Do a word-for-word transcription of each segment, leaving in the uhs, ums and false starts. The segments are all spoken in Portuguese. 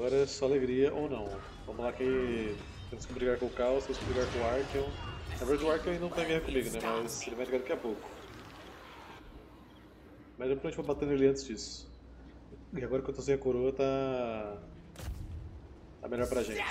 Agora só alegria ou não. Vamos lá que temos que brigar com o Caos, temos que brigar com o Arqueo. Na verdade o Arqueo ainda não tá guerra comigo, né? Mas ele vai ligar daqui a pouco. Mas eu provavelmente vou bater nele antes disso. E agora que eu tô sem a coroa tá... tá melhor pra gente.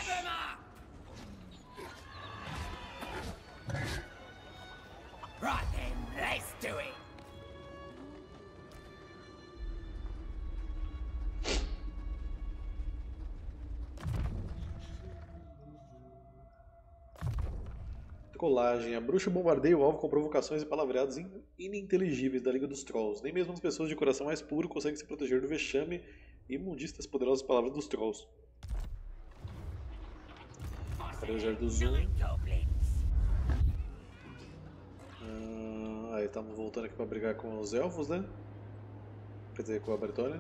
Colagem. A bruxa bombardeia o alvo com provocações e palavreados ininteligíveis da Liga dos Trolls. Nem mesmo as pessoas de coração mais puro conseguem se proteger do vexame e imundícia das poderosas palavras dos Trolls. Ah, aí estamos voltando aqui para brigar com os elfos, né? Quer dizer, com a Bertória.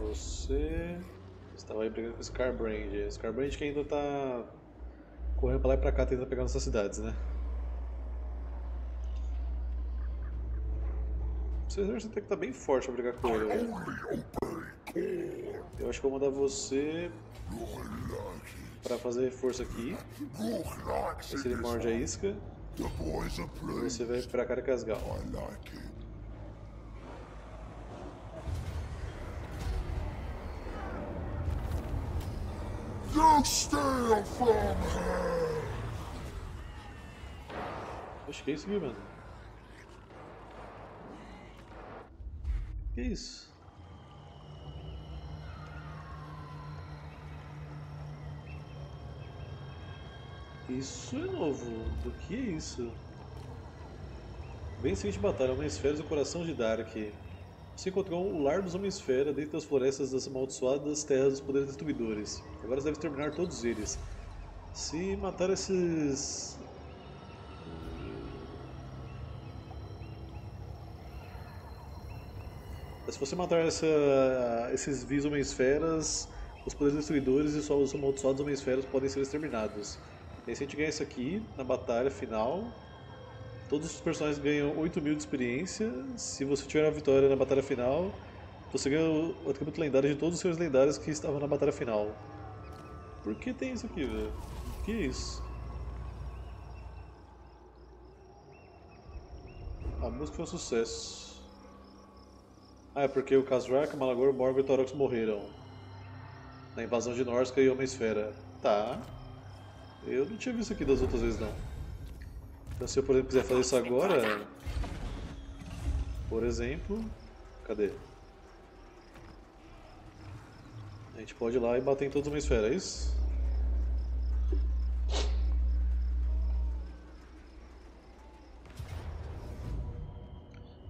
Você... estava aí brigando com o Scarbrand. Scarbrand que ainda tá correndo pra lá e pra cá tentando pegar nossas cidades, né? Esse exército tem que estar bem forte pra brigar com ele, né? Eu acho que vou mandar você pra fazer reforço aqui. Esse ele morde a isca. Você vai pra cá de Casgal. You steal from her. Acho que é isso aqui, mano. Que é isso? Isso é novo. O que é isso? Bem seguinte batalha, Homens-Feras e o Coração de Dark. Você encontrou o lar dos Homens-Fera dentro das florestas das amaldiçoadas terras dos poderes destruidores. Agora você deve exterminar todos eles. Se matar esses... Se você matar essa... esses vis Homens-Feras, os poderes destruidores e só os amaldiçoados Homens-Feras podem ser exterminados. E aí, se a gente ganhar isso aqui, na batalha final... todos os personagens ganham oito mil de experiência. Se você tiver a vitória na batalha final, você ganha o atributo lendário de todos os seus lendários que estavam na batalha final. Por que tem isso aqui, velho? O que é isso? A música foi um sucesso. Ah, é porque o Khazrak, Malagor, Morgoth e Taurox morreram na invasão de Norsca e Homem-Esfera. Tá. Eu não tinha visto isso aqui das outras vezes, não. Então, se eu, por exemplo, quiser fazer isso agora, por exemplo, cadê? A gente pode ir lá e bater em todas uma esfera, é isso?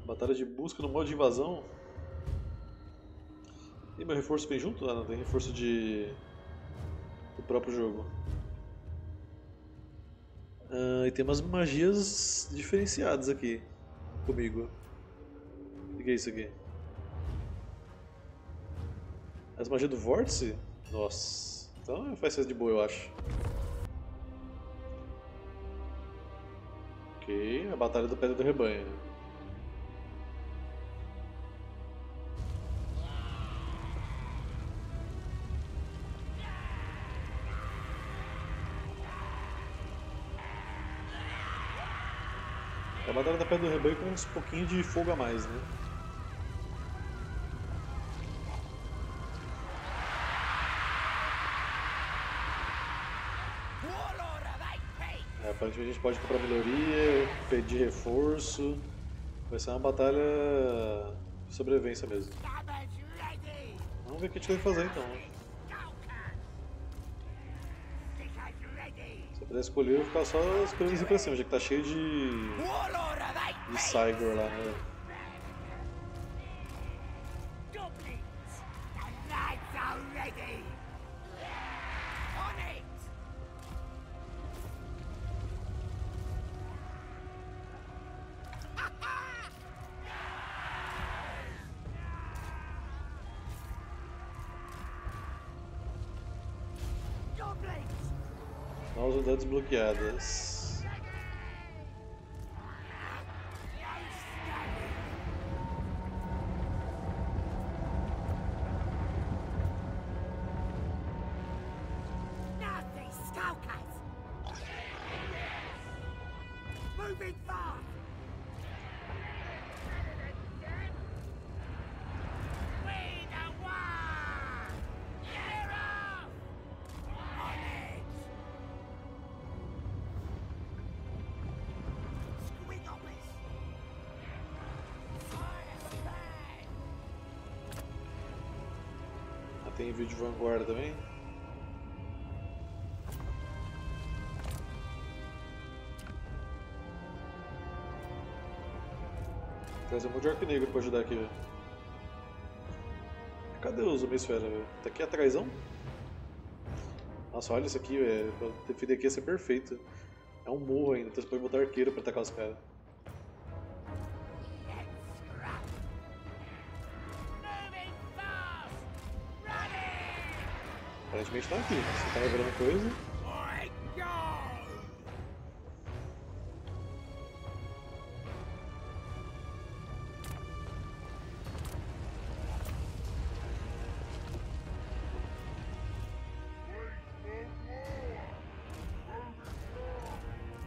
Batalha de busca no modo de invasão. E meu reforço vem junto? Ah, não, tem reforço de... do próprio jogo. Uh, e tem umas magias diferenciadas aqui comigo. O que é isso aqui? As magias do vórtice? Nossa, então faz isso de boa, eu acho. Ok, a batalha da Pedra do Rebanho. A batalha da Pedra do Rebanho com uns pouquinho de fogo a mais, né? É, aparentemente a gente pode comprar melhoria, pedir reforço. Vai ser uma batalha de sobrevivência mesmo. Vamos ver o que a gente vai fazer então. Se eu puder escolher, eu vou ficar só escolhendo isso pra cima, já que tá cheio de... de Saigor lá, né? Novas unidades bloqueadas. Tem vídeo de vanguarda também. Traz um monte de orc negro pra ajudar aqui, velho. Cadê os homens-fera, velho? Tá aqui atrásão? Nossa, olha isso aqui, velho. Pra defender aqui ia ser perfeito. É um morro ainda, então você pode botar arqueiro pra atacar os caras. Aparentemente tá aqui, você tá revelando coisa.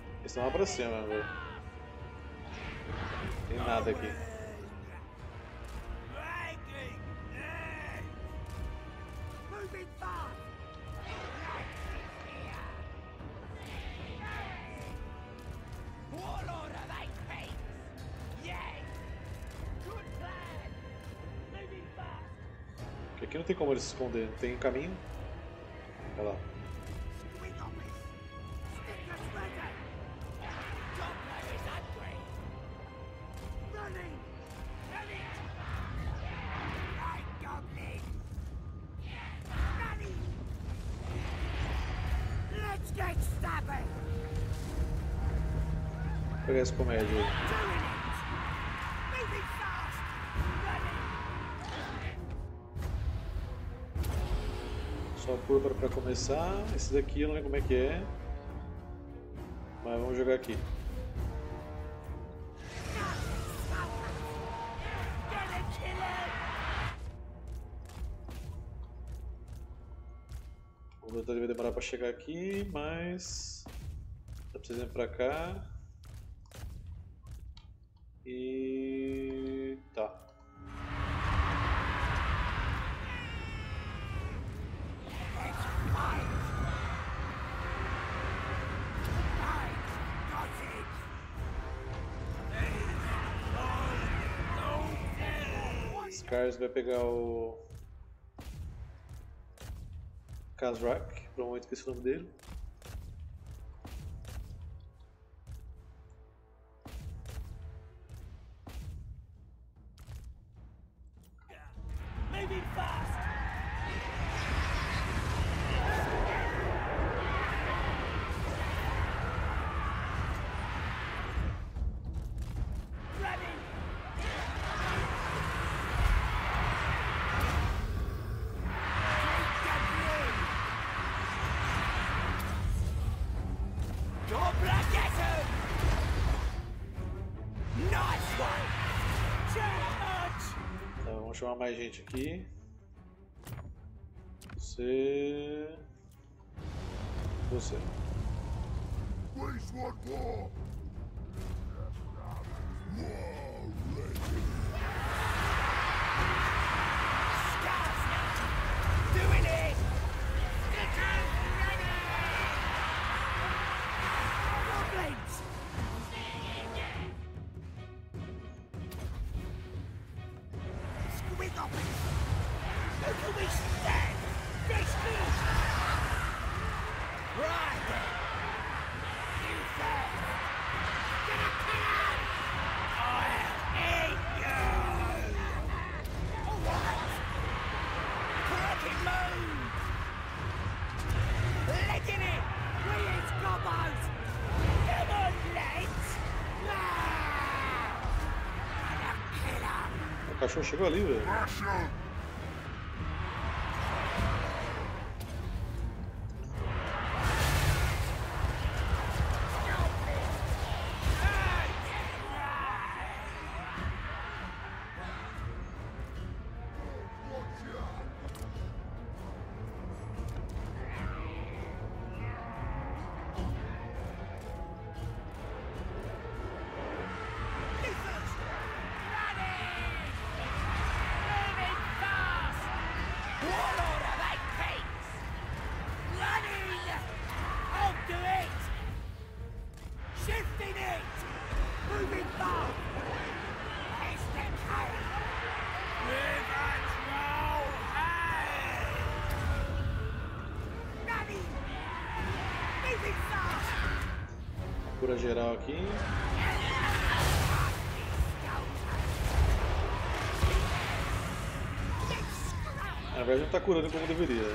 Eles estão lá pra cima, velho. Não tem nada aqui. Aqui não tem como eles se esconder, tem um caminho. Olha lá. Vou pegar esse comédio. Só curva pra começar, esse daqui eu não sei como é que é, mas vamos jogar aqui. O motor deve demorar pra chegar aqui, mas tá precisando pra cá e tá. Caos vai pegar o Khazrak, por um momento esqueci o nome dele. Vou chamar mais gente aqui. Você. Você. O cachorro chegou ali, velho. Cura geral aqui. Na verdade não tá curando como deveria.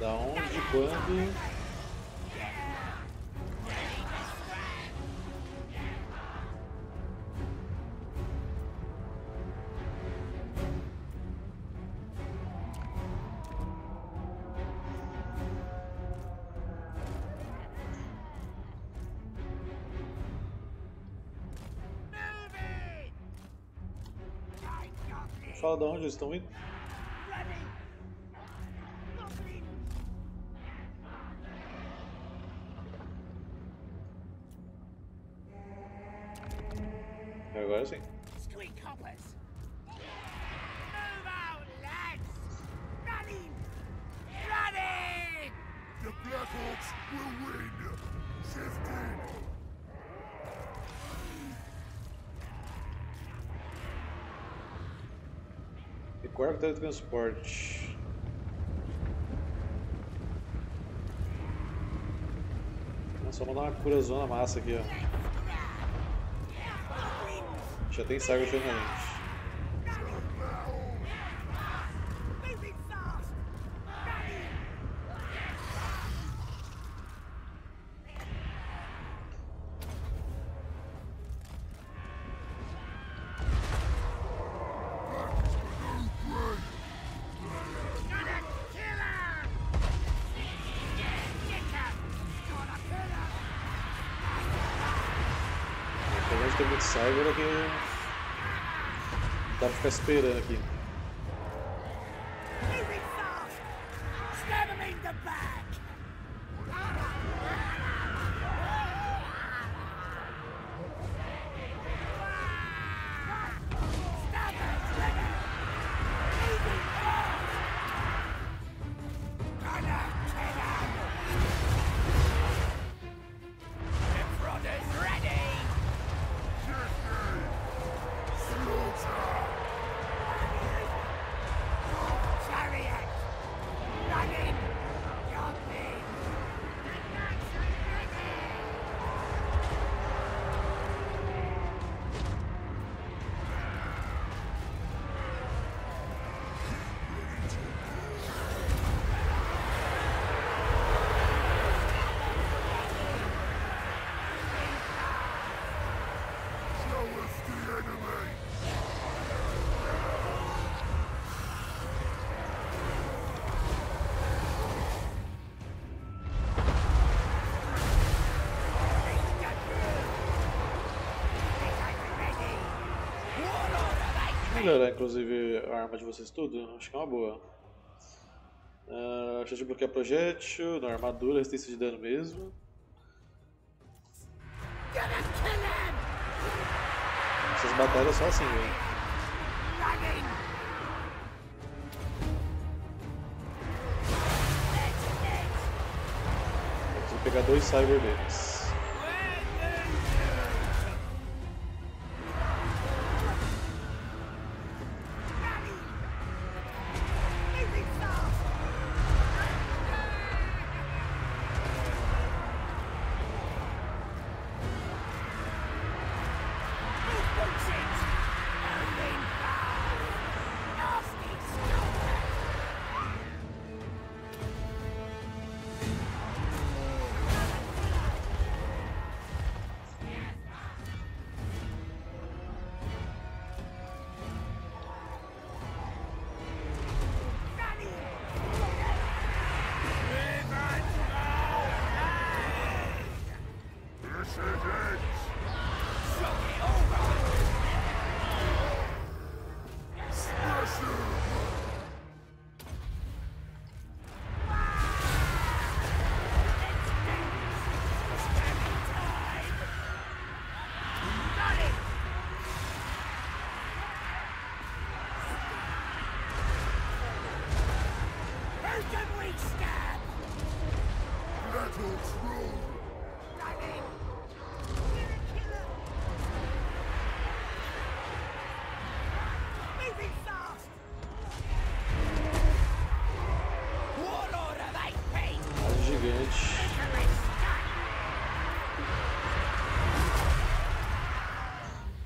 Da onde, quando? Fala de onde eles estão indo? E agora sim. Quarto teletransporte. Nossa, vamos dar uma curazona massa aqui, ó. Já tem saga finalmente. Agora que dá pra ficar esperando aqui. Melhorar inclusive a arma de vocês tudo, acho que é uma boa. Uh, deixa eu bloquear projétil, na armadura, resistência de dano mesmo. Essas batalhas só assim, velho. Preciso pegar dois cyber deles.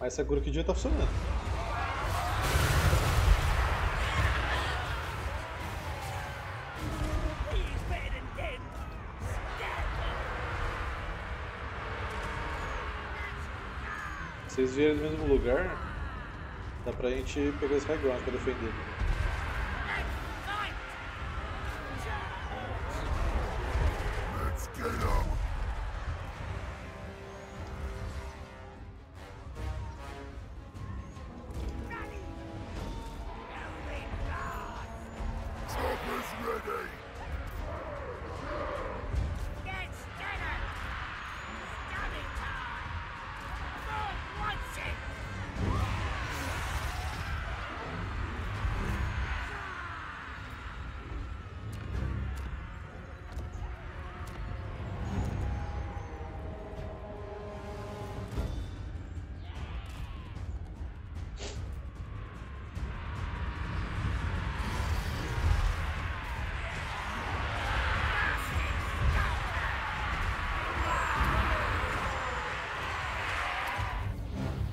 Essa Gork tá funcionando. Vocês vieram do mesmo lugar? Dá pra gente pegar esse Skyground pra defender.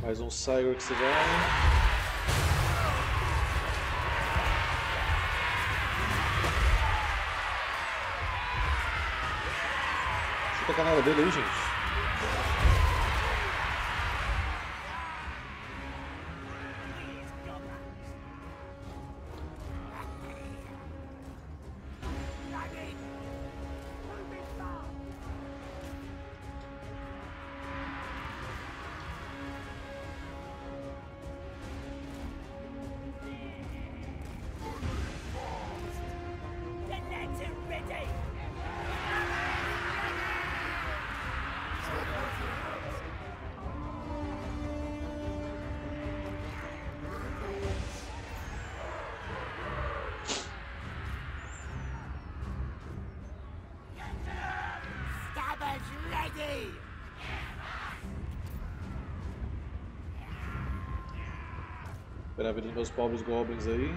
Mais um Cyber que se vai. Chuta a canela dele aí, gente. Esperar pelos meus pobres goblins aí.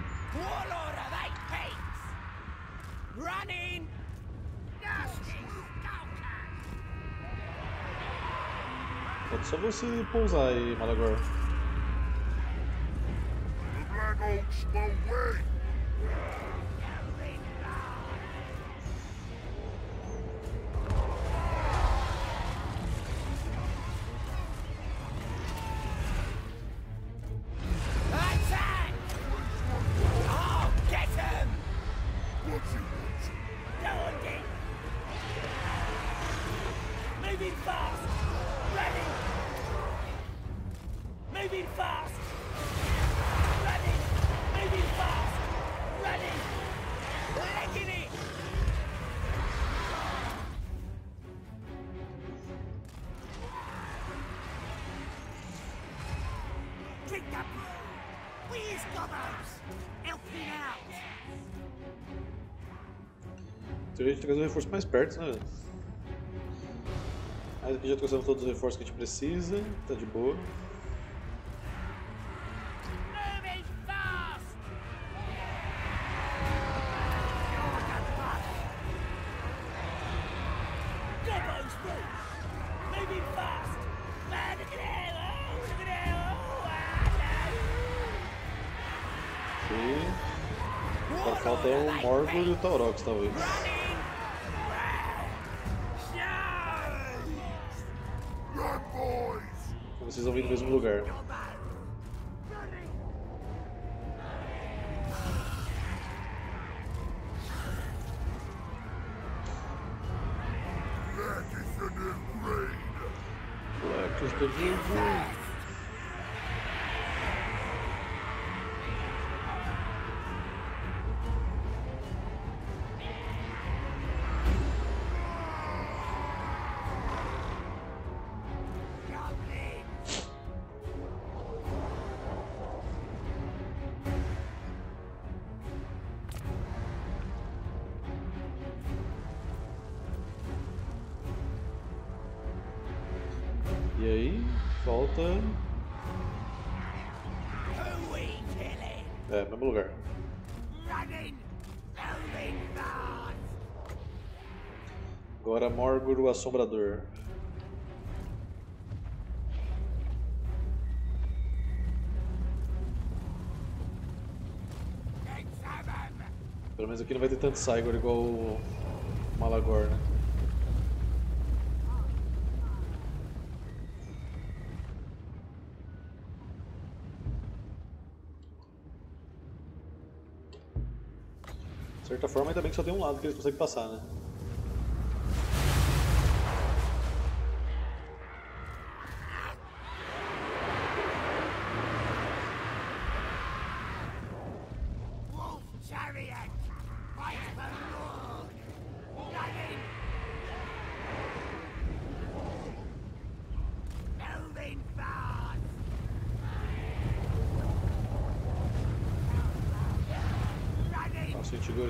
Pode só você pousar aí, Malagor. A gente trazer o reforço mais perto, né? Mas aqui já trouxemos todos os reforços que a gente precisa, tá de boa. Só falta o Morghur e o Taurox, talvez. Vocês vão vir do mesmo lugar. Black de gorgo. volta. É, mesmo lugar. Agora Morghur, o Assombrador. Pelo menos aqui não vai ter tanto Saigor igual o Malagor, né? De certa forma, ainda bem que só tem um lado que eles conseguem passar, né?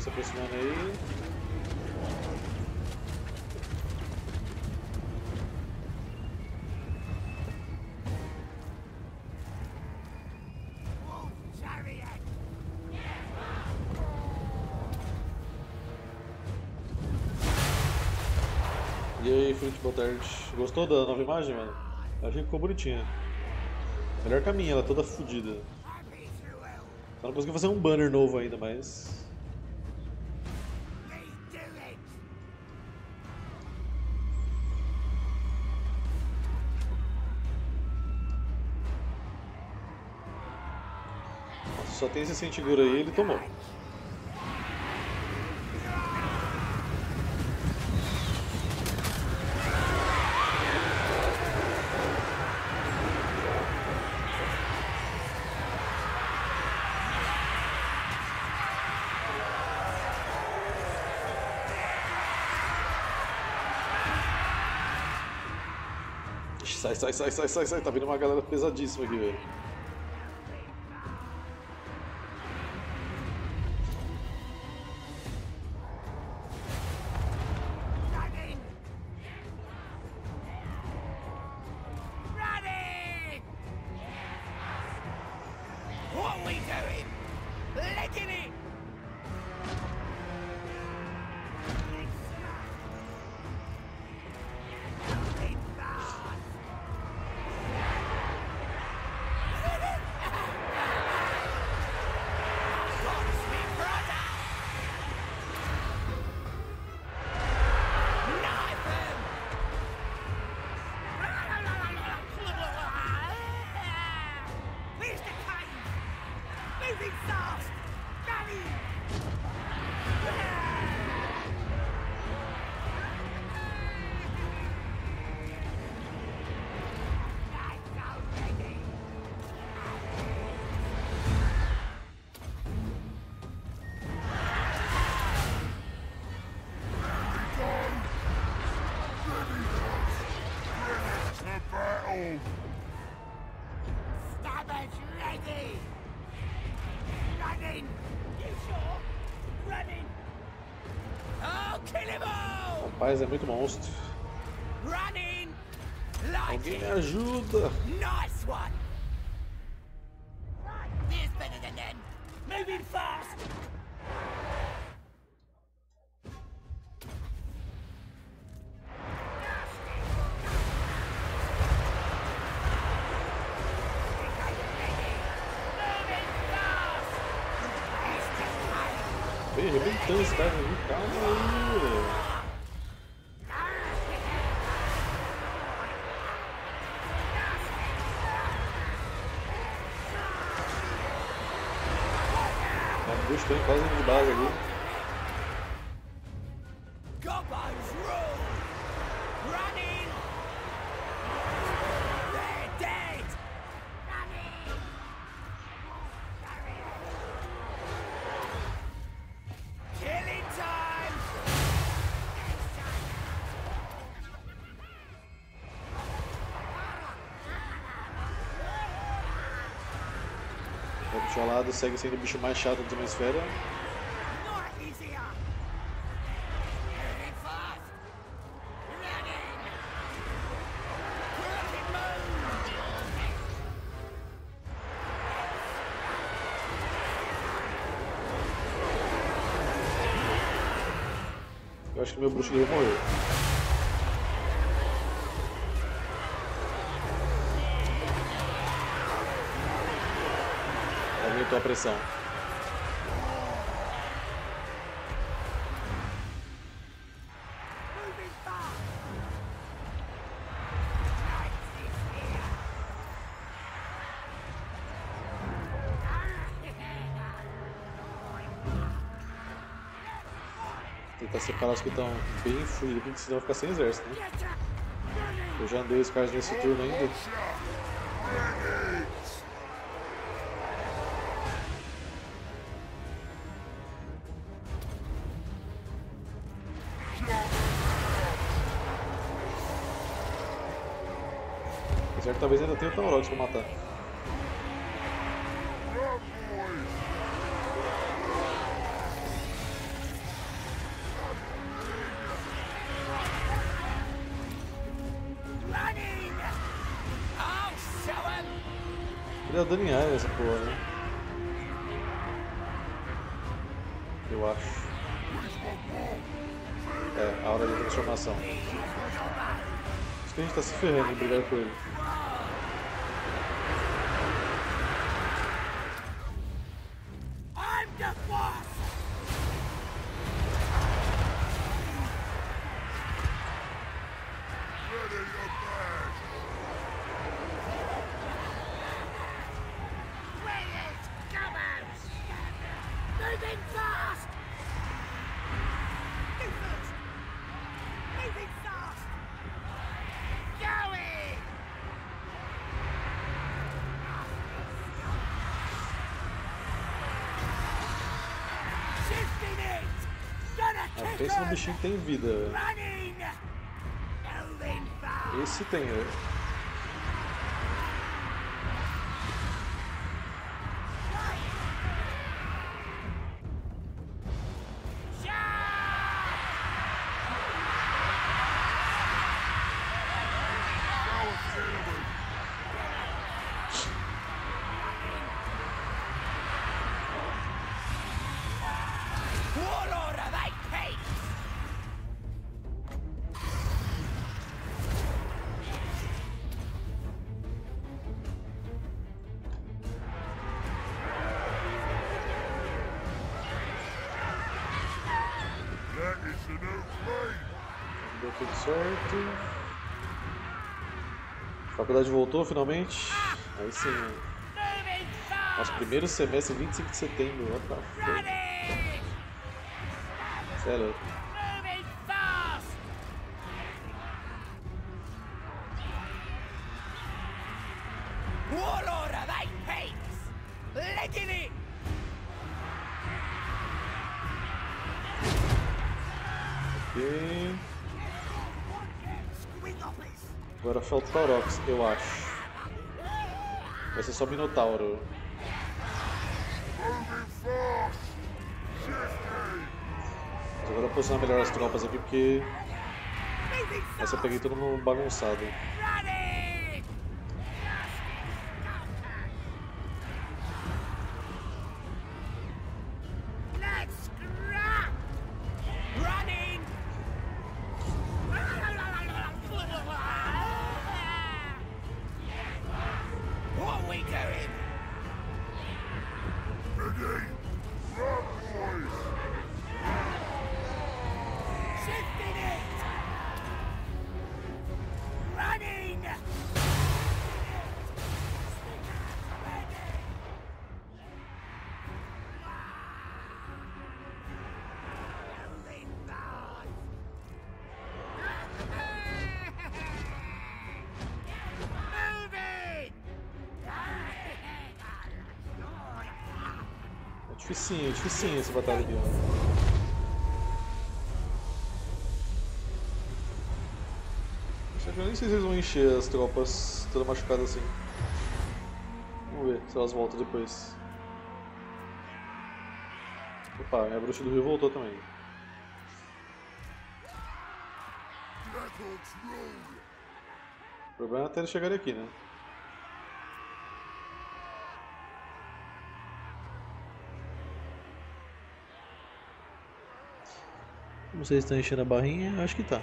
Se aproximando aí. E aí, Fruit, boa tarde. Gostou da nova imagem, mano? Achei que ficou bonitinha. Melhor caminho, ela toda fodida. Só não consegui fazer um banner novo ainda, mas... Só tem esse sentigura aí, ele tomou. Sai, sai, sai, sai, sai, sai. Tá vindo uma galera pesadíssima aqui, velho. Rapaz, é muito monstro. Alguém me ajuda. Bem, arrebentando esse cara. Calma aí. Tem quase de base ali. Lado, segue sendo o bicho mais chato de uma esfera. Eu acho que meu bruxo morreu. Aumentou a pressão. Tentar separar os que estão bem fluidos, porque senão vai ficar sem exército, né? Eu já andei os caras nesse turno ainda. Apesar que talvez ainda tenha o Taurox pra matar. Dano em área essa porra, né? Eu acho. É, a hora da transformação. Acho que a gente tá se ferrando em brigar com ele. Esse no bichinho tem vida. Esse tem, velho. Deu tudo certo. A faculdade voltou finalmente. Aí sim. Nosso primeiro semestre, vinte e cinco de setembro. What the fuck? Sério. Agora falta o Taurox, eu acho. Vai ser só Minotauro. Mas agora eu vou posicionar melhor as tropas aqui porque. Essa eu peguei todo mundo bagunçado. Dificinho, dificinho essa batalha aqui. Eu nem sei se eles vão encher as tropas todas machucadas assim. Vamos ver se elas voltam depois. Opa, minha bruxa do rio voltou também. O problema é até eles chegarem aqui, né? Vocês estão enchendo a barrinha? Acho que tá.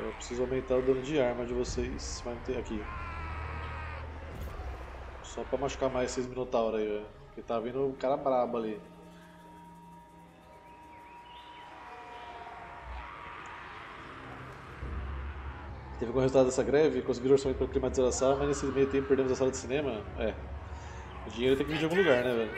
Eu preciso aumentar o dano de arma de vocês. Vai ter aqui. Só pra machucar mais esses minotauros aí, velho. Porque tá vindo um cara brabo ali. Teve como resultado dessa greve, conseguiram orçamento pra climatizar a sala, mas nesse meio tempo perdemos a sala de cinema. É. O dinheiro tem que vir de algum lugar, né, velho?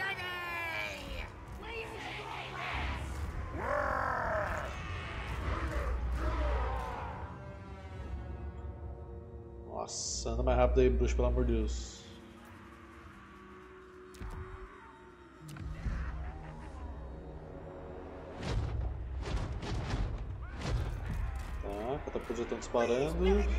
Nossa, anda mais rápido aí, bruxo, pelo amor de Deus. Já estão disparando.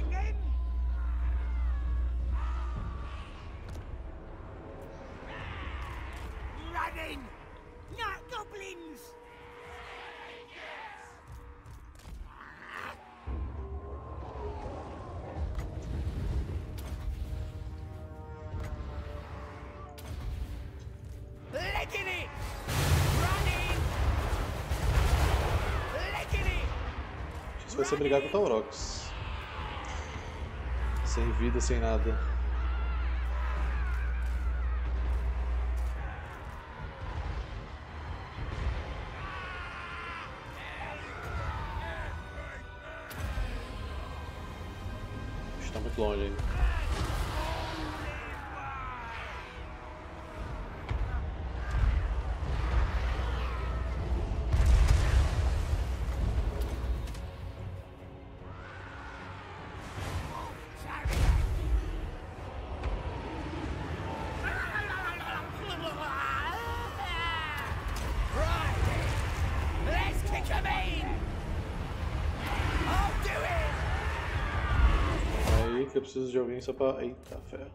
Vai ser brigar com o Taurox. Sem vida, sem nada. Está muito longe ainda. Eu preciso de alguém só pra... Eita, ferro.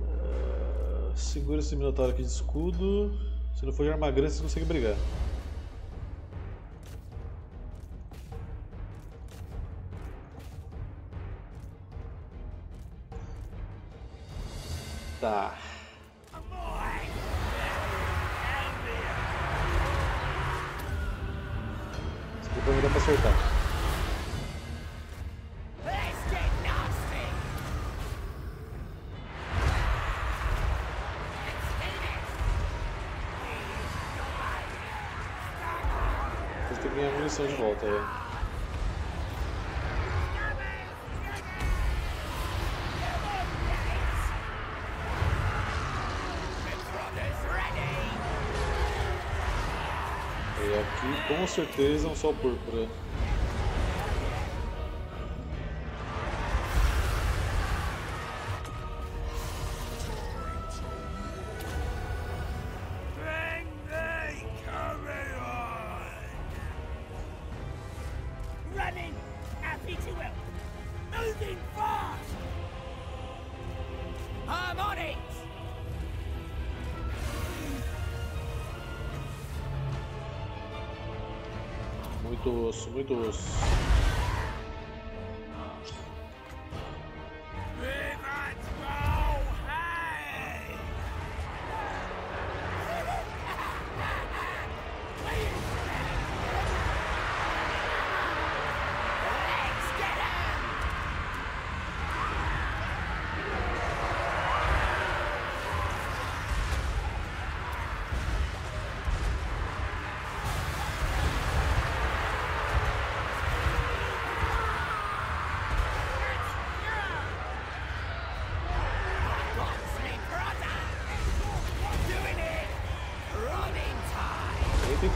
Uh, segura esse minotauro aqui de escudo. Se não for de arma grande, vocês conseguem brigar. Tá. Esse aqui vai dar pra acertar. De volta aí. E aqui com certeza é um sol púrpura. Muito osso, muito osso.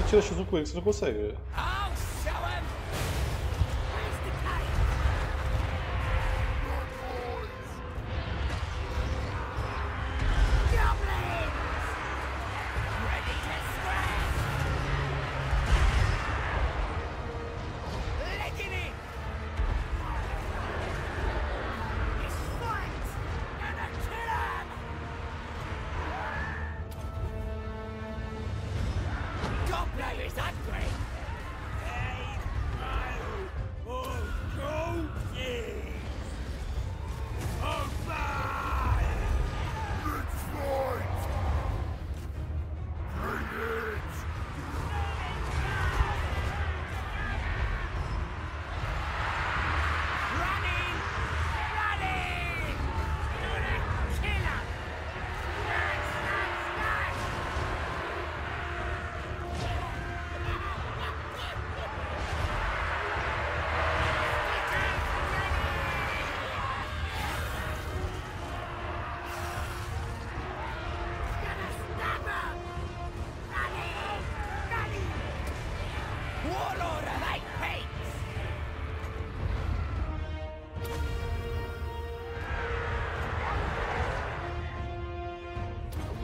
Tira X um com ele, você não consegue.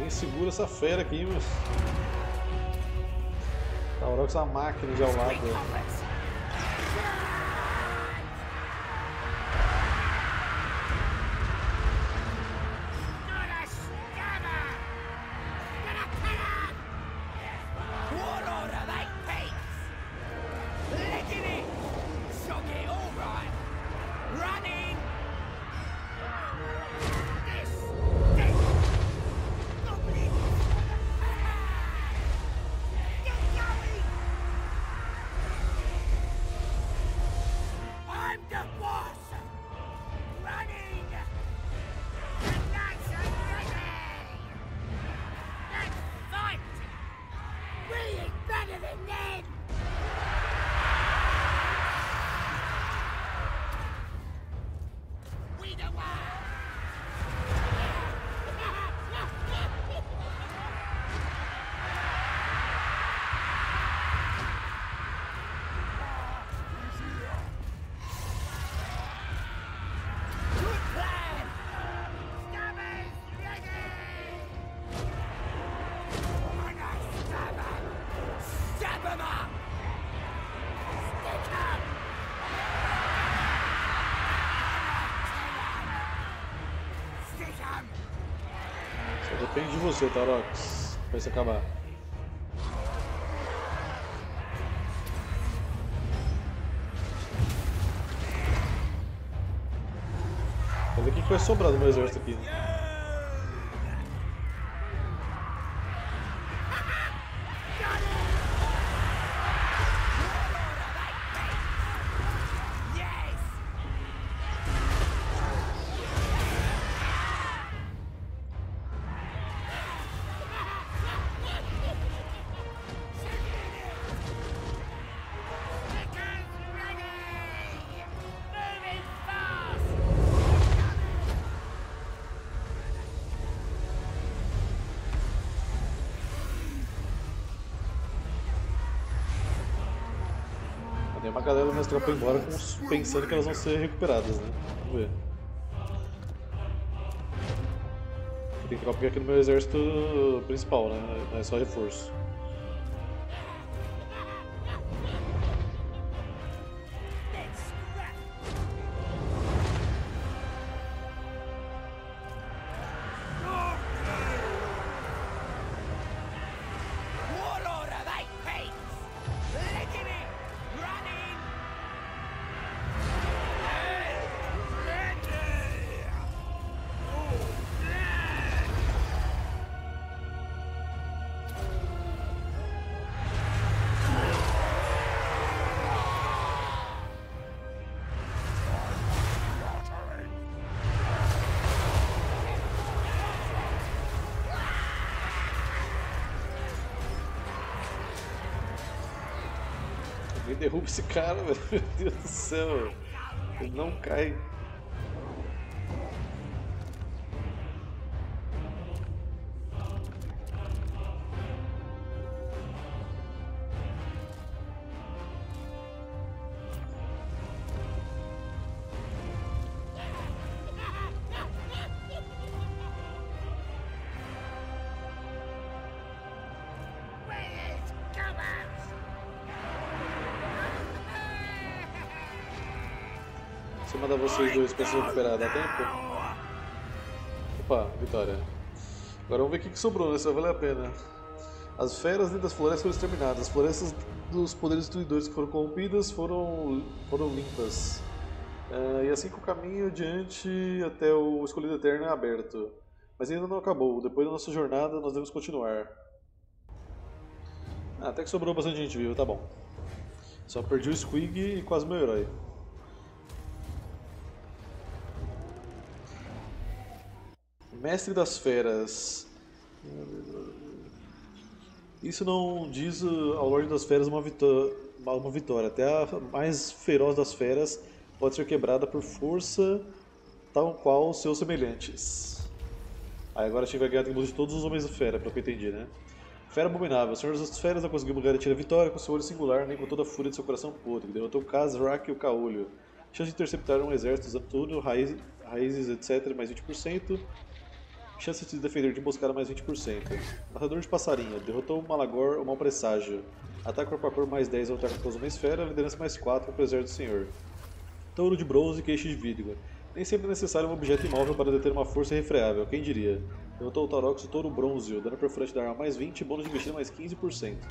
Alguém segura essa fera aqui, mas... Taurox é uma máquina de ao lado. Depende de você, Taurox, pra isso acabar. Vou ver o que vai sobrar do meu exército aqui. Uma galera minhas tropas embora pensando que elas vão ser recuperadas, né? Vamos ver. Tem tropa aqui no meu exército principal, né? Não é só reforço. Derruba esse cara, velho. Meu Deus do céu, velho. Ele não cai. Deixa eu mandar vocês dois pra se recuperar, dá tempo? Opa, vitória. Agora vamos ver o que, que sobrou, né? Se vai valer a pena. As feras dentro das florestas foram exterminadas, as florestas dos poderes destruidores que foram corrompidas foram, foram limpas. Uh, e assim que o caminho adiante até o Escolhido Eterno é aberto. Mas ainda não acabou, depois da nossa jornada nós devemos continuar. Ah, até que sobrou bastante gente viva, tá bom. Só perdi o Squiggy e quase meu herói. Mestre das Feras. Isso não diz ao Lorde das Feras uma, vitó uma vitória. Até a mais feroz das feras pode ser quebrada por força, tal qual os seus semelhantes. Aí agora a gente vai ganhar de todos os homens da fera, pelo que eu entendi, né? Fera abominável. O Senhor das Feras não conseguiu garantir a vitória com seu olho singular, nem com toda a fúria de seu coração podre. Derrotou Khazrak e o Caúlio. Chance de interceptar um exército usando tudo, raiz, raízes, etcétera, mais vinte por cento. Chances de defender de emboscada mais vinte por cento. Matador de Passarinha. Derrotou o Malagor, o Mal Presságio. Ataque corpo a corpo mais dez ao ataque com uma esfera, liderança mais quatro ao preservar do Senhor. Touro de Bronze e Queixo de Vidigar. Nem sempre é necessário um objeto imóvel para deter uma força irrefreável, quem diria. Derrotou o Taurox e o Touro Bronze, o dano perfurante da arma mais vinte e bônus de investida mais quinze por cento.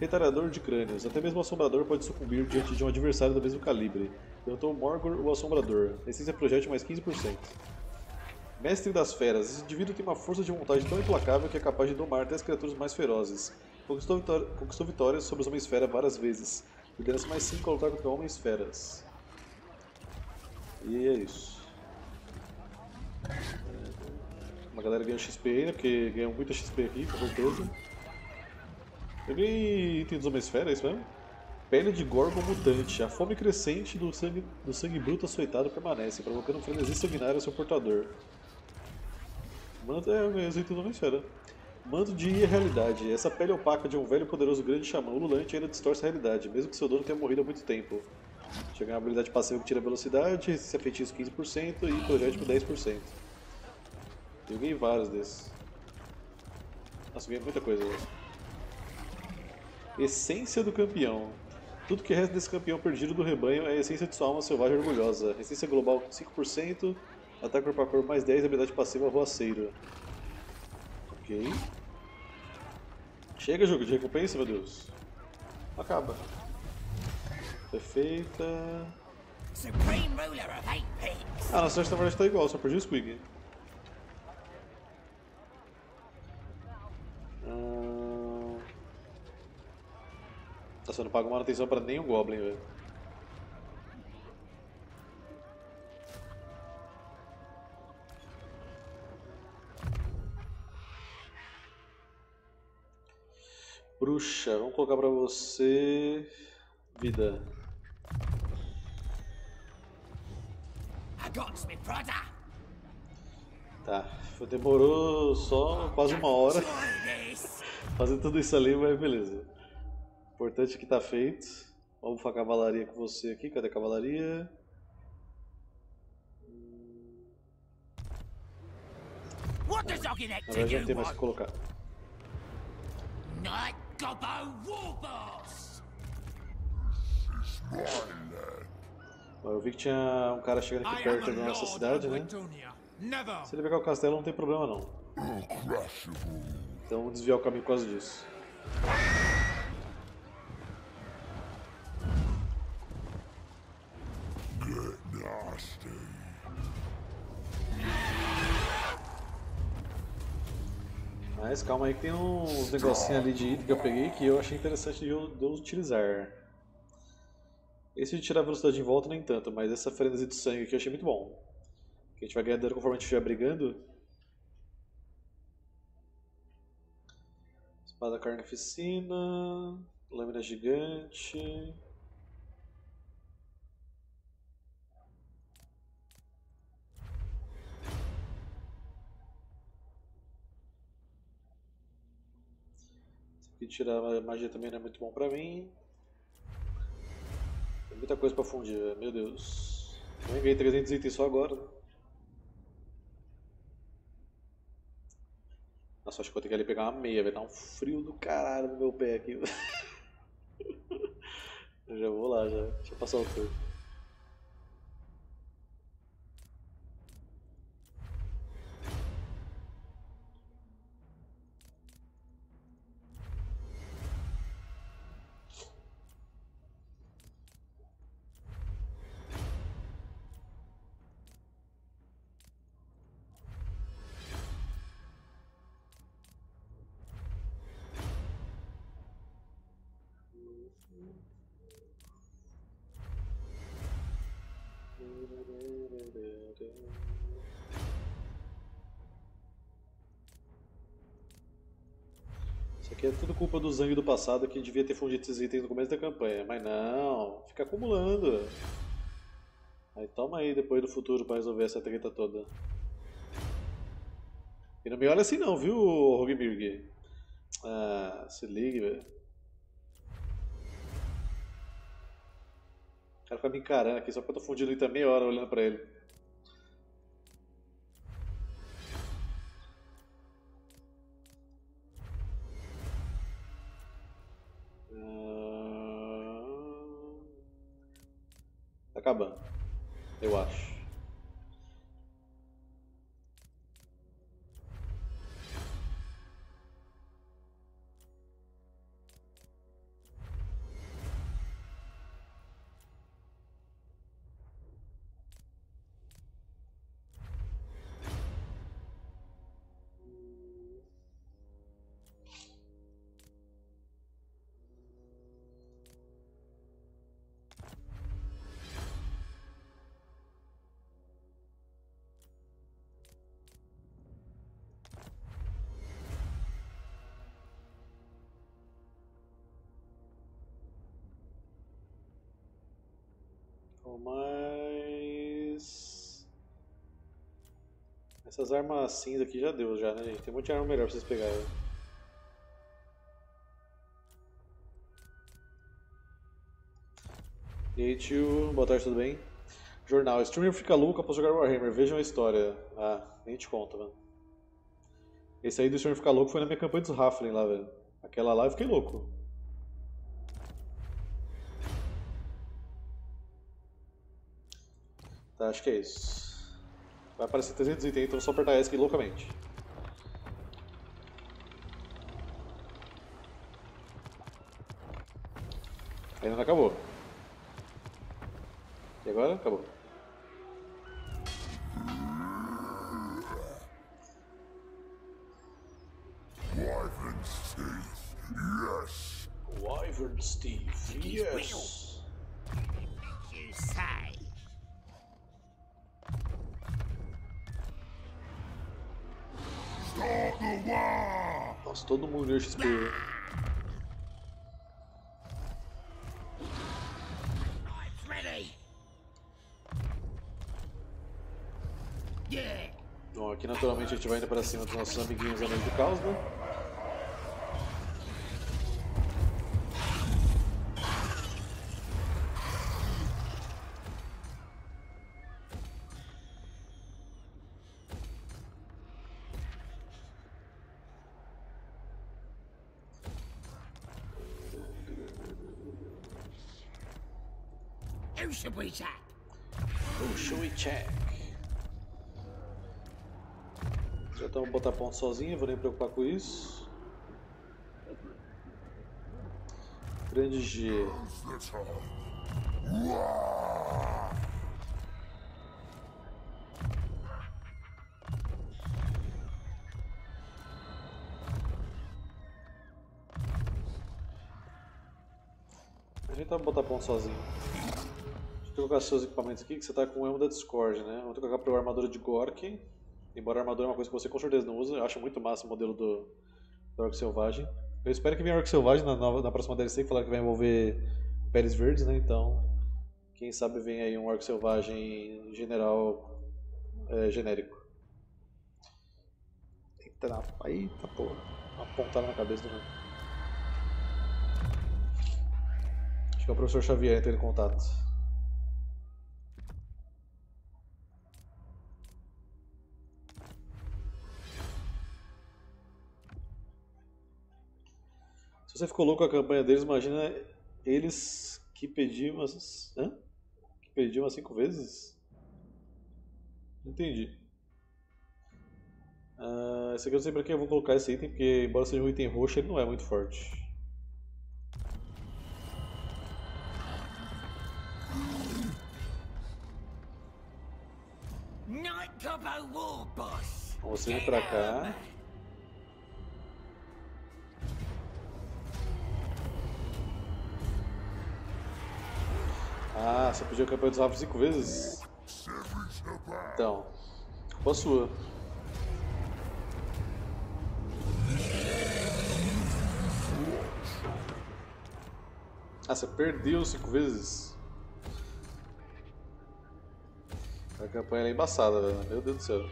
Retalhador de Crânios. Até mesmo o Assombrador pode sucumbir diante de um adversário do mesmo calibre. Derrotou o Morghur, o Assombrador. Resistência a projétil mais quinze por cento. Mestre das Feras. Esse indivíduo tem uma força de vontade tão implacável que é capaz de domar até as criaturas mais ferozes. Conquistou, vitó- conquistou vitórias sobre os Homens-Fera várias vezes. Liderança mais cinco ao lutar contra Homens-Feras. E é isso. Uma galera ganha X P ainda, né, porque ganhou muita X P aqui, com certeza. Eu ganhei item dos Homens-Fera, é isso mesmo? Pele de gorgo mutante. A fome crescente do sangue, do sangue bruto açoitado permanece, provocando um frenesi sanguinário ao seu portador. Manto, é, eu ganhei os itens dos Homens-Fera. Manto de ir à realidade. Essa pele opaca de um velho poderoso grande xamã ululante ainda distorce a realidade, mesmo que seu dono tenha morrido há muito tempo. Chega uma habilidade passiva que tira velocidade, resistência a feitiço quinze por cento e projétil dez por cento. Eu ganhei vários desses. Nossa, eu ganhei muita coisa. Essência do campeão. Tudo que resta desse campeão perdido do rebanho é a essência de sua alma selvagem orgulhosa. Resistência global cinco por cento, ataque corpo a corpo mais dez, habilidade passiva arroaceiro. Ok. Chega, jogo de recompensa, meu Deus. Acaba. Perfeita. Ah, nossa sorte na verdade tá igual, só perdi o Squiggy. Hum... Nossa, eu não pago manutenção pra nenhum Goblin, velho. Bruxa, vamos colocar pra você... Vida. Tá, demorou só quase uma hora fazer tudo isso ali, mas beleza. Importante que tá feito. Vamos pra cavalaria com você aqui, cadê a cavalaria? Na verdade não tem mais o que colocar. Eu vi que tinha um cara chegando aqui perto da nossa cidade, né? Se ele pegar o castelo não tem problema não. Então vamos desviar o caminho por causa disso. Mas calma aí que tem uns negocinhos ali de item que eu peguei que eu achei interessante de eu, de eu utilizar. Esse de tirar a velocidade em volta nem tanto, mas essa frenesi do sangue aqui eu achei muito bom. Que a gente vai ganhar dano conforme a gente estiver brigando. Espada carnificina, lâmina gigante. Esse aqui de tirar a magia também não é muito bom pra mim. Muita coisa pra fundir, meu Deus. Eu ganhei trezentos itens só agora. Nossa, acho que vou ter que ali pegar uma meia, vai dar um frio do caralho no meu pé aqui. Eu já vou lá, já. Deixa eu passar o frio. Isso aqui é tudo culpa do Zang do passado que devia ter fundido esses itens no começo da campanha, mas não, fica acumulando. Aí toma aí depois do futuro pra resolver essa treta toda. E não me olha assim não, viu, Hogmirg? Ah, se ligue, velho. O cara fica me encarando aqui, só que eu tô fundindo ali também meia hora olhando pra ele. acabando, eu acho. Mas essas armas cinza aqui já deu já, né, gente? Tem um monte de arma melhor pra vocês pegarem. E aí, tio, boa tarde, tudo bem? Jornal, streamer fica louco após jogar Warhammer, vejam a história. Ah, nem te conto, mano. Esse aí do streamer fica louco foi na minha campanha dos Halfling lá, velho. Aquela lá eu fiquei louco. Tá, acho que é isso. Vai aparecer trezentos itens, então é só apertar ESC loucamente. Ainda não acabou. E agora? Acabou. Wyvern's Teeth, yes! Wyvern's Teeth, yes! You say. Nossa, todo mundo deu X P. Bom, aqui naturalmente a gente vai indo pra cima dos nossos amiguinhos Anéis do Caos, né? Então vou botar ponto sozinho, vou nem preocupar com isso. Grande G. A gente vai botar ponto sozinho. Deixa eu colocar seus equipamentos aqui, que você tá com o elmo da Discord, né? Vou colocar para a armadura de Gork. Embora a armadura é uma coisa que você com certeza não usa, eu acho muito massa o modelo do, do Orc Selvagem. Eu espero que venha Orc Selvagem na, nova, na próxima D L C, que falaram que vai envolver peles verdes, né? Então, quem sabe vem aí um Orc Selvagem general é, genérico. Eita, na, eita porra, uma pontada na cabeça do meu. Acho que é o professor Xavier entrando em contato. Se você ficou louco com a campanha deles, imagina eles que pediam umas... Hã? Que pediam umas cinco vezes? Não entendi. Ah, esse aqui eu não sei pra que eu vou colocar esse item, porque embora seja um item roxo, ele não é muito forte. Você vem pra cá. Ah, você pediu a campanha dos Rafos cinco vezes? Então, culpa sua. Ah, você perdeu cinco vezes? A campanha é embaçada, velho. Meu Deus do céu.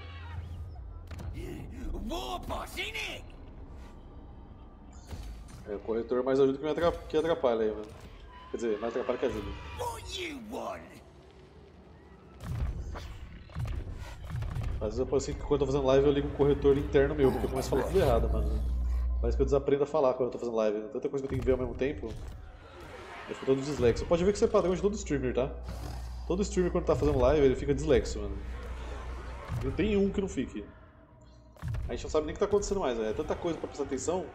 É o corretor mais ajuda que me atrapalha, que atrapalha aí, velho. Quer dizer, mais atrapalha que ajuda. Às vezes eu penso assim que quando eu tô fazendo live eu ligo um corretor interno meu, porque eu começo a falar tudo errado, mano. Parece que eu desaprendo a falar quando eu tô fazendo live. Tanta coisa que eu tenho que ver ao mesmo tempo. Eu fico todo dislexo. Pode ver que isso é padrão de todo streamer, tá? Todo streamer quando tá fazendo live, ele fica dislexo, mano. Não tem um que não fique. A gente não sabe nem o que tá acontecendo mais, né? É tanta coisa pra prestar atenção.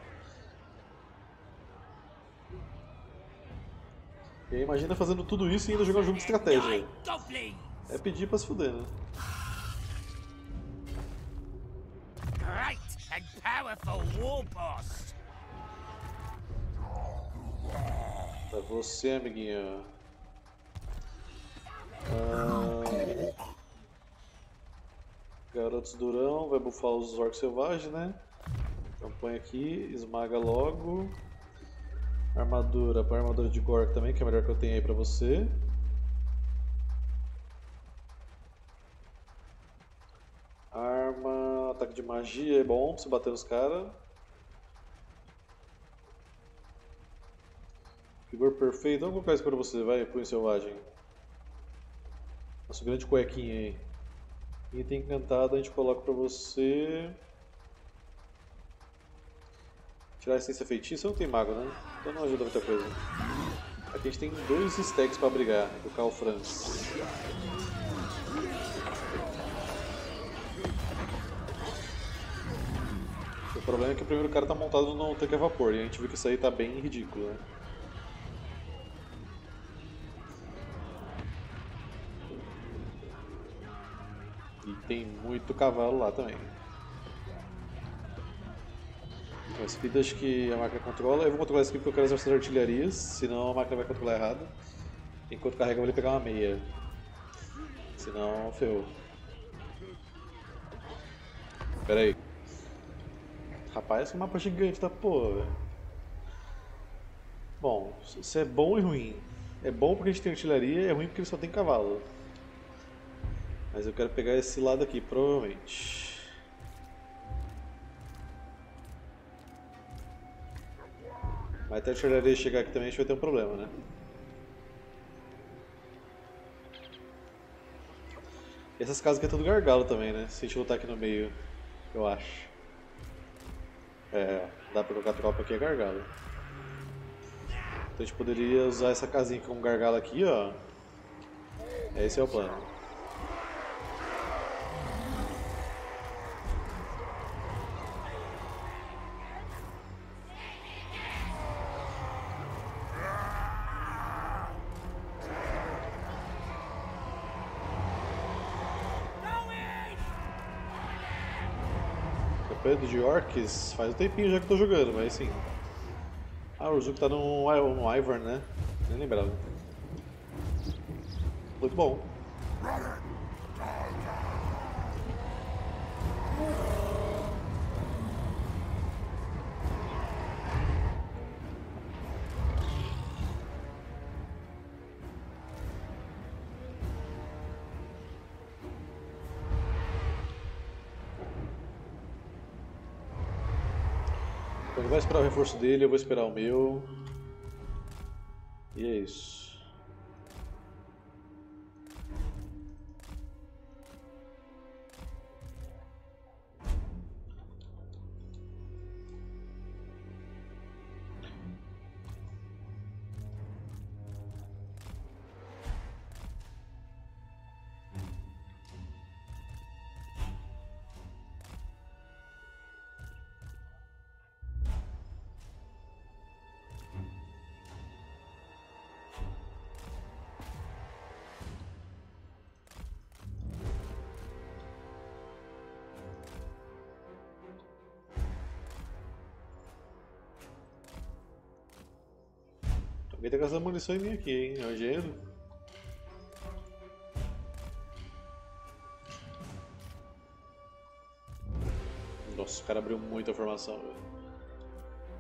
E aí imagina fazendo tudo isso e ainda jogar um jogo de estratégia. É pedir pra se fuder, né? Pra você, amiguinho. Ah... Garotos durão, vai bufar os orcs selvagens, né? Campanha aqui, esmaga logo. Armadura, para armadura de Gork também, que é a melhor que eu tenho aí pra você. Arma, ataque de magia é bom pra você bater nos caras. Vigor perfeito, vamos colocar isso pra você, vai, punho selvagem. Nosso grande cuequinha aí. Item encantado a gente coloca pra você. Tirar a essência feitiça, não tem mago, né? Então não ajuda muita coisa. Aqui a gente tem dois stacks pra brigar, do Cal Franz. O problema é que o primeiro cara tá montado no tanque a vapor e a gente viu que isso aí tá bem ridículo, né? E tem muito cavalo lá também. A speed acho que a máquina controla. Eu vou controlar esse aqui porque eu quero exercer as artilharias, senão a máquina vai controlar errado. Enquanto carrega eu vou pegar uma meia. Senão ferrou. Pera aí. Rapaz, que mapa gigante da porra, velho. Bom, isso é bom e ruim. É bom porque a gente tem artilharia, é ruim porque só tem cavalo. Mas eu quero pegar esse lado aqui, provavelmente. Mas até a artilharia chegar aqui também a gente vai ter um problema, né? E essas casas aqui é tudo gargalo também, né? Se a gente lutar aqui no meio, eu acho. É, dá pra colocar tropa aqui é gargalo. Então a gente poderia usar essa casinha como gargalo aqui, ó. Esse é o plano. De orcs, faz um tempinho já que tô jogando, mas sim. Ah, o Zuko tá num um Ivern, né? Nem lembrava. Muito bom. Vai esperar o reforço dele, eu vou esperar o meu. E é isso. Alguém tá gastando munição em mim aqui, hein? É o engenheiro? Nossa, o cara abriu muita formação, velho.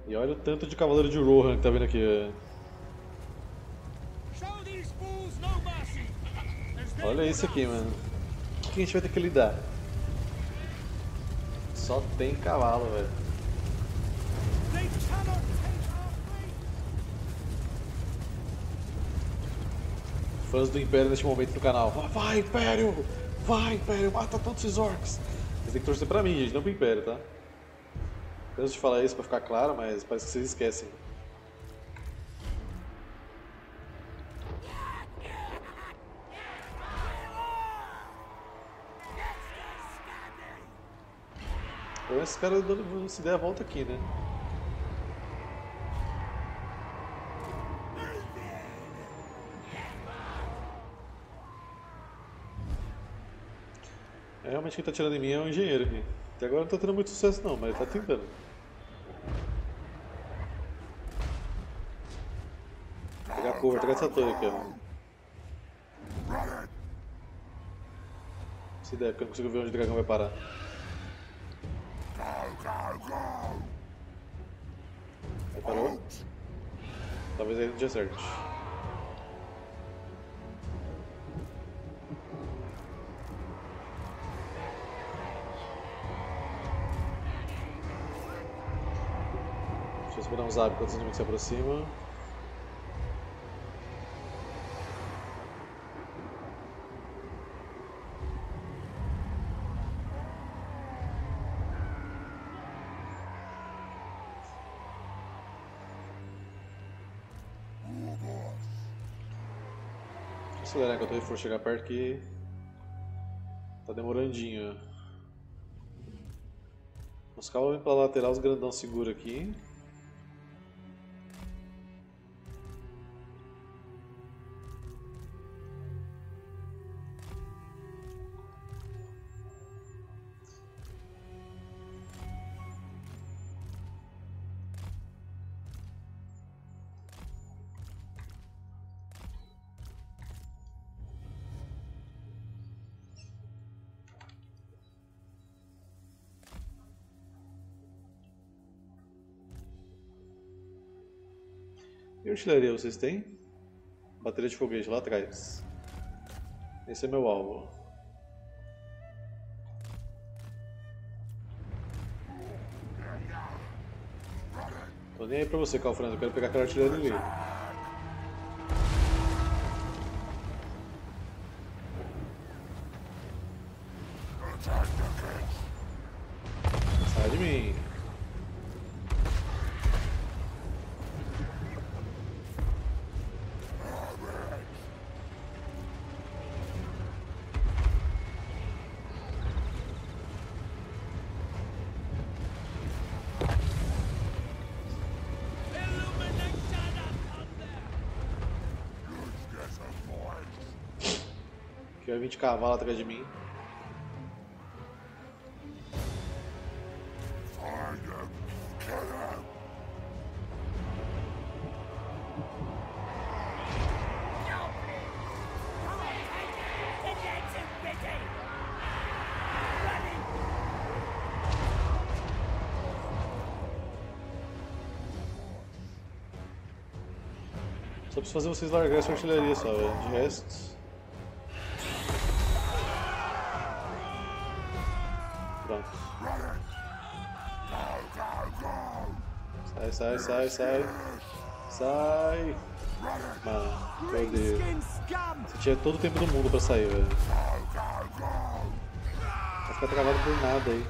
E olha o tanto de cavaleiro de Rohan que tá vindo aqui, velho. Olha isso aqui, mano. O que a gente vai ter que lidar? Só tem cavalo, velho. Fãs do Império neste momento no canal. Vai, Império! Vai, Império! Mata todos esses orcs! Vocês têm que torcer pra mim, gente, não pro Império, tá? Antes de falar isso pra ficar claro, mas parece que vocês esquecem. Então esse cara dando, se der a volta aqui, né? É, realmente quem tá atirando em mim é um engenheiro aqui. Até agora não tá tendo muito sucesso não, mas ele tá tentando. Vou pegar a curva, pegar essa torre aqui, ó. Se der, porque eu não consigo ver onde o dragão vai parar. Aí parou. Talvez aí não te acerte. Deixa eu dar um zap quando os inimigos se aproximam. Acelerar que eu tô, for chegar perto que tá demorandinho. Os carros vêm pra lateral, os grandão segura aqui. Que artilharia vocês têm? Bateria de foguete lá atrás. Esse é meu alvo. Tô nem aí pra você, Calfrando, eu quero pegar aquela artilharia ali. Sai de mim. Tem vinte cavalos atrás de mim. Só preciso fazer vocês largarem essa artilharia só, véio. De resto... Sai, sai, sai, sai, sai, mano, meu Deus, você tinha todo o tempo do mundo pra sair, velho, vai ficar travado por nada aí,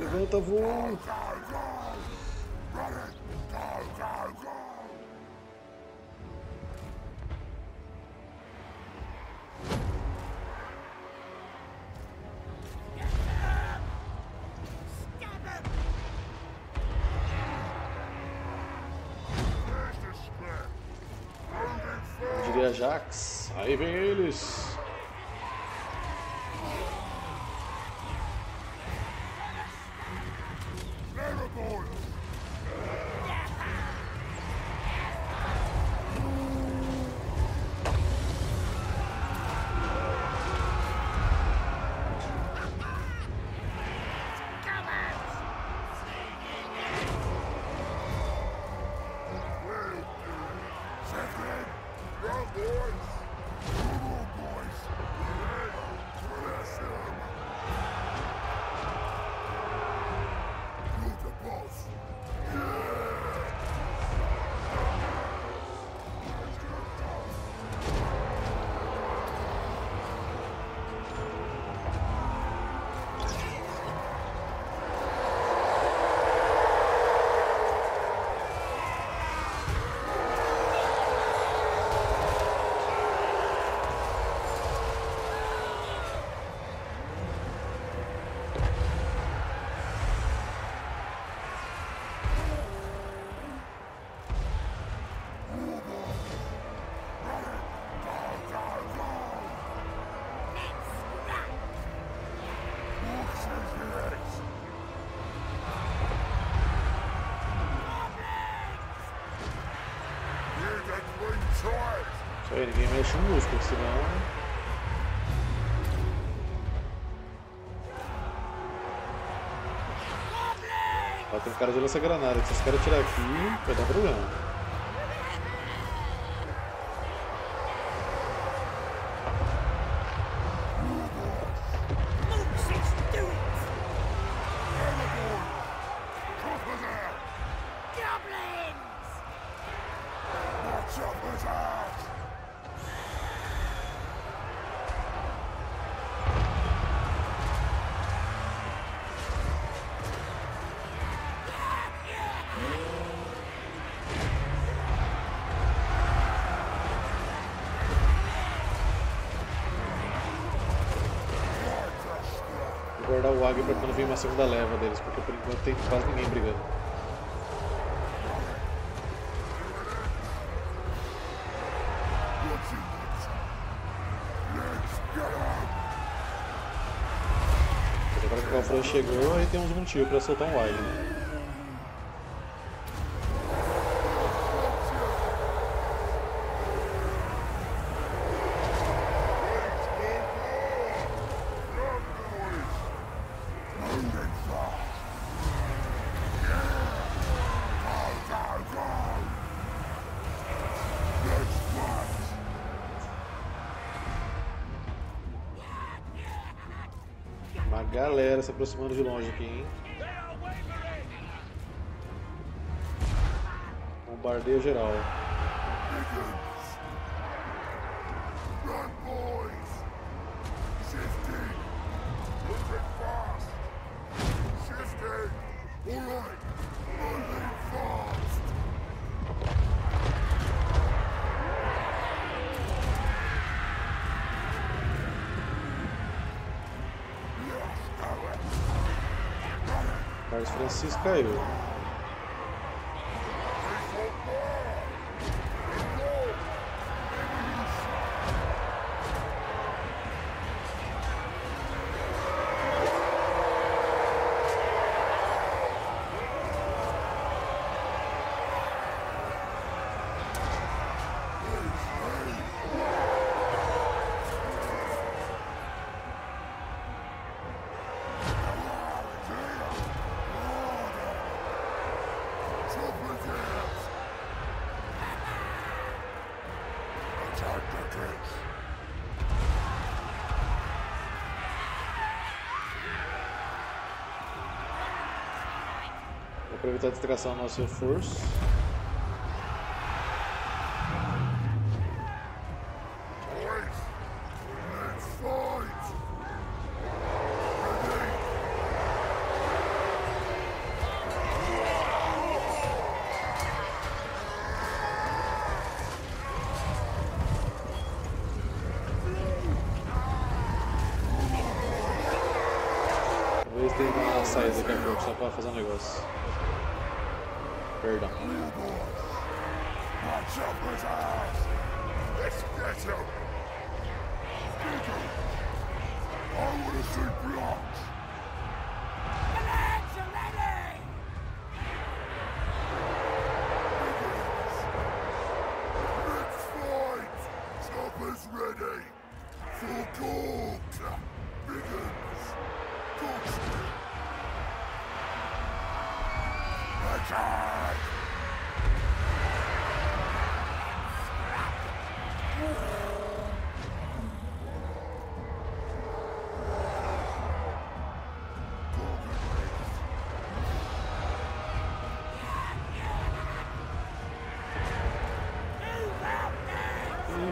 levanta voo. Jax, aí vem eles. Oh boy. mexe um músculo, senão... Ó, tem um cara de lança-granada, se esse cara tirar aqui, vai dar problema. Guardar o águia para quando vir uma segunda leva deles, porque por enquanto tem quase ninguém brigando. Agora que o Alfran chegou, aí temos um motivo para soltar um águia, né? Galera se aproximando de longe aqui, hein? Bombardeio geral. Francisco caiu. Aproveitar a distração do nosso reforço. Talvez tenha uma saída daqui a pouco só para fazer um negócio. Perdão.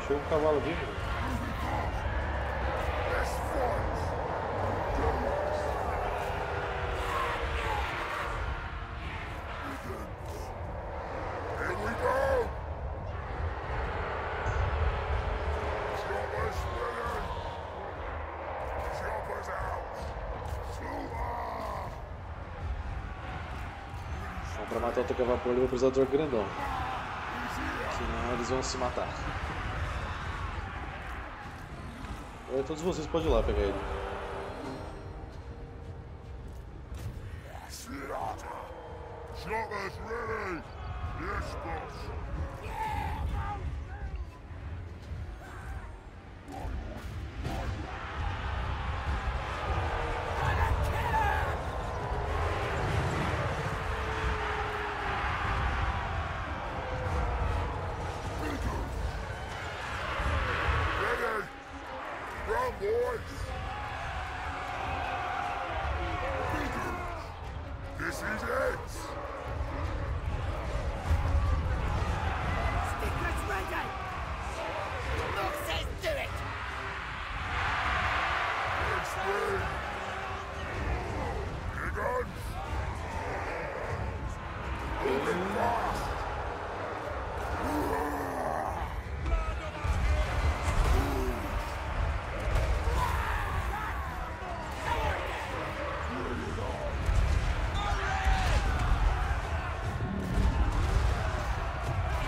Tem um cavalo vivo. Bom, pra matar outro cavalo, eu vou precisar do outro grandão. Senão eles vão se matar. Todos vocês podem ir lá pegar ele.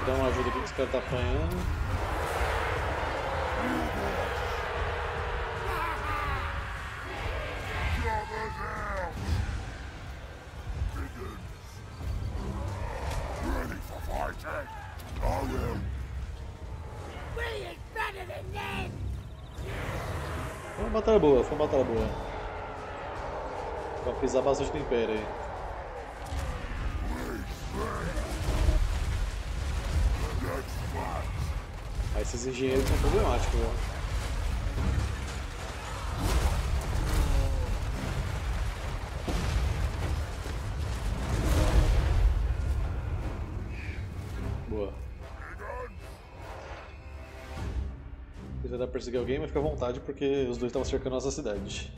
Dá uma ajuda aqui que esse cara tá apanhando. Foi uma batalha boa, foi uma batalha boa. Pra pisar bastante no Império aí. Ah, esses engenheiros são problemáticos, velho. Boa. Se tentar perseguir alguém, mas fica à vontade porque os dois estavam cercando a nossa cidade.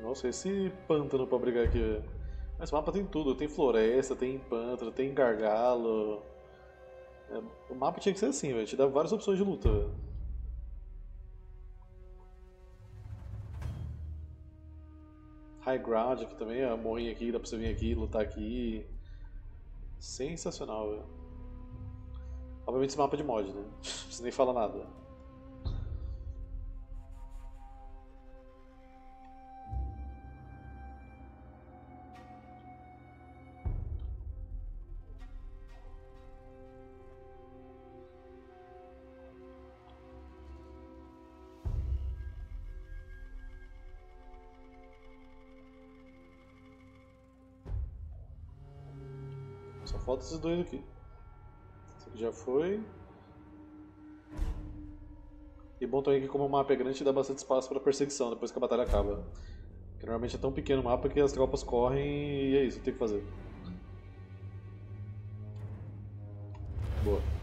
Nossa, esse pântano pra brigar aqui. Esse mapa tem tudo, tem floresta, tem pântano, tem gargalo. É, o mapa tinha que ser assim, velho. Te dá várias opções de luta. High ground aqui também, ó. Morrinha aqui, dá pra você vir aqui, lutar aqui. Sensacional, velho. Obviamente esse mapa é de mod, né? Não precisa nem falar nada. Só falta esses dois aqui. Esse aqui já foi. E bom também que como o mapa é grande dá bastante espaço para perseguição depois que a batalha acaba. Porque normalmente é tão pequeno o mapa que as tropas correm e é isso, tem que fazer. Boa.